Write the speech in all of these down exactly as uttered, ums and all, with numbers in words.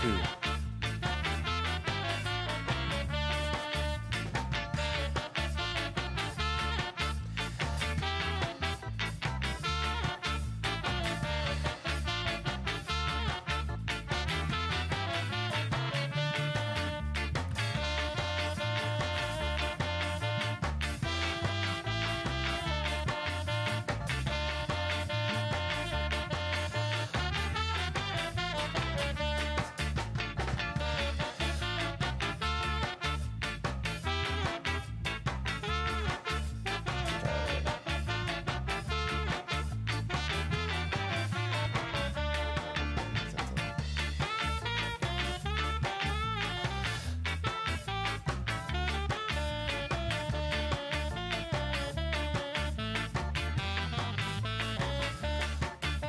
two.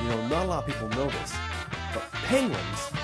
You know, not a lot of people know this, but penguins